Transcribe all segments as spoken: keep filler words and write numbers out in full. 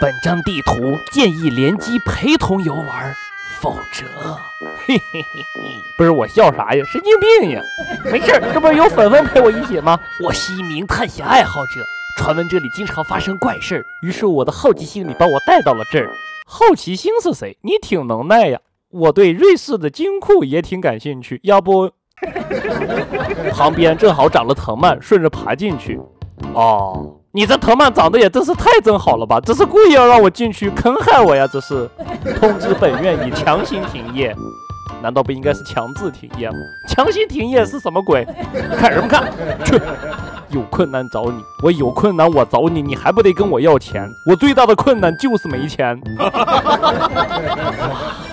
本张地图建议联机陪同游玩，否则，嘿嘿嘿嘿，不是我笑啥呀？神经病呀！没事，这不是有粉粉陪我一起吗？我是一名探险爱好者，传闻这里经常发生怪事，于是我的好奇心里把我带到了这儿。好奇心是谁？你挺能耐呀！我对瑞士的金库也挺感兴趣，要不？旁边正好长了藤蔓，顺着爬进去。哦，你这藤蔓长得也真是太真好了吧！这是故意要让我进去坑害我呀！这是通知本院已强行停业，难道不应该是强制停业吗？强行停业是什么鬼？看什么看？去！有困难找你，我有困难我找你，你还不得跟我要钱？我最大的困难就是没钱。哇，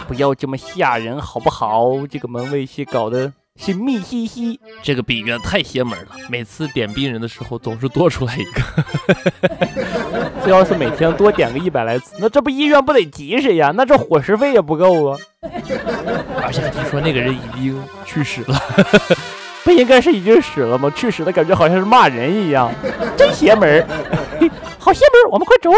不要这么吓人好不好？这个门卫系搞得。 神秘兮兮，这个病院太邪门了。每次点病人的时候，总是多出来一个。这要是每天多点个一百来次，那这不医院不得急死呀？那这伙食费也不够啊。而且听说那个人已经去世了，不应该是已经死了吗？去世的感觉好像是骂人一样，真邪门，好邪门！我们快走。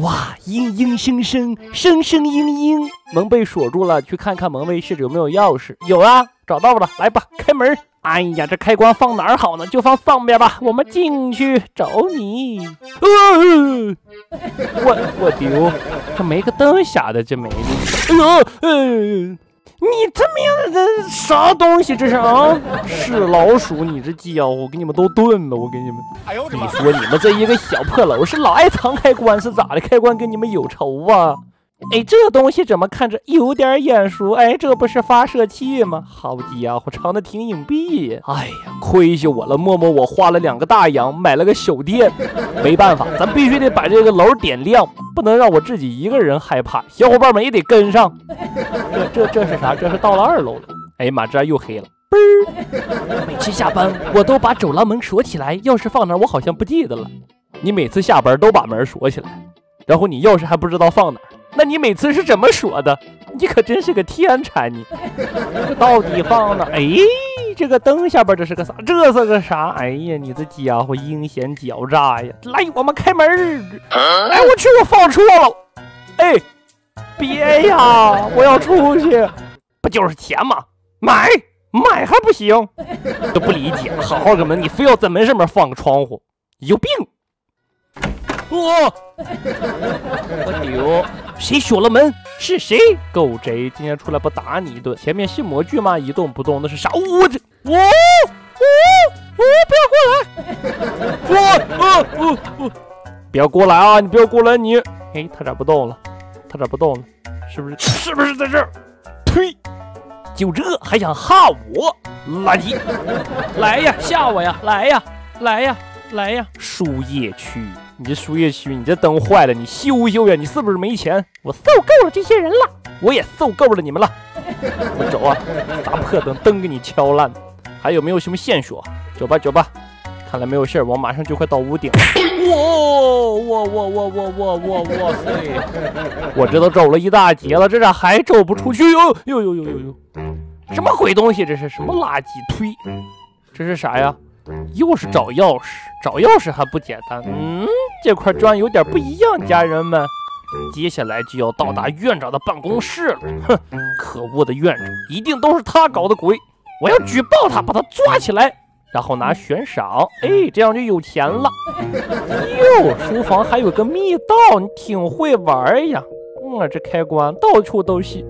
哇，嘤嘤声声，声声嘤嘤，门被锁住了。去看看门卫室里有没有钥匙。有啊，找到了，来吧，开门。哎呀，这开关放哪儿好呢？就放上边吧。我们进去找你。呃、我我丢，这没个灯啥的，这没的。哎呦，嗯、呃。 你他妈的啥东西这是啊？是老鼠！你这家伙，我给你们都炖了！我给你们，哎呦我的妈！你说你们这一个小破楼是老爱藏开关是咋的？开关跟你们有仇啊？哎，这东西怎么看着有点眼熟？哎，这不是发射器吗？好家伙，藏的挺隐蔽。哎呀，亏死我了！默默我花了两个大洋买了个小店，没办法，咱必须得把这个楼点亮，不能让我自己一个人害怕，小伙伴们也得跟上。 这这这是啥？这是到了二楼了。哎呀妈，这又黑了。嘣儿！每次下班我都把走廊门锁起来，钥匙放哪儿我好像不记得了。你每次下班都把门锁起来，然后你钥匙还不知道放哪儿？那你每次是怎么锁的？你可真是个天才你！这到底放哪儿？哎，这个灯下边这是个啥？这是个啥？哎呀，你这家伙阴险狡诈呀！来，我们开门。哎，我去，我放错了。哎。 别呀！我要出去，不就是钱吗？买买还不行，都不理解。好好个门，你非要在门上面放个窗户，有病！哦，我丢！谁锁了门？是谁？狗贼！今天出来不打你一顿？前面是模具吗？一动不动，那是啥？我这我我不要过来！我我我不要过来啊！你不要过来你！哎，他咋不动了？ 他咋不动了？是不是？是不是在这儿？呸！就这还想吓我？垃圾！来呀，吓我呀！来呀，来呀，来呀！输液区，你这输液区，你这灯坏了，你修修呀！你是不是没钱？我受够了这些人了，我也受够了你们了。我走啊！打破灯，灯给你敲烂。还有没有什么线索？走吧，走吧。看来没有事儿，我马上就快到屋顶。 我我我我我我我我塞！我这都走了一大截了，这咋还走不出去？哟哟哟哟哟哟！什么鬼东西？这是什么垃圾？推！这是啥呀？又是找钥匙，找钥匙还不简单？嗯，这块砖有点不一样，家人们。接下来就要到达院长的办公室了。哼，可恶的院长，一定都是他搞的鬼！我要举报他，把他抓起来。 然后拿悬赏，哎，这样就有钱了。哟，书房还有个密道，你挺会玩呀！嗯，这开关到处都是。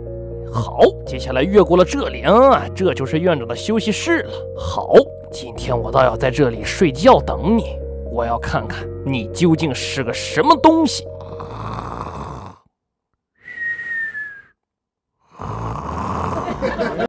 好，接下来越过了这里，啊，这就是院长的休息室了。好，今天我倒要在这里睡觉等你，我要看看你究竟是个什么东西。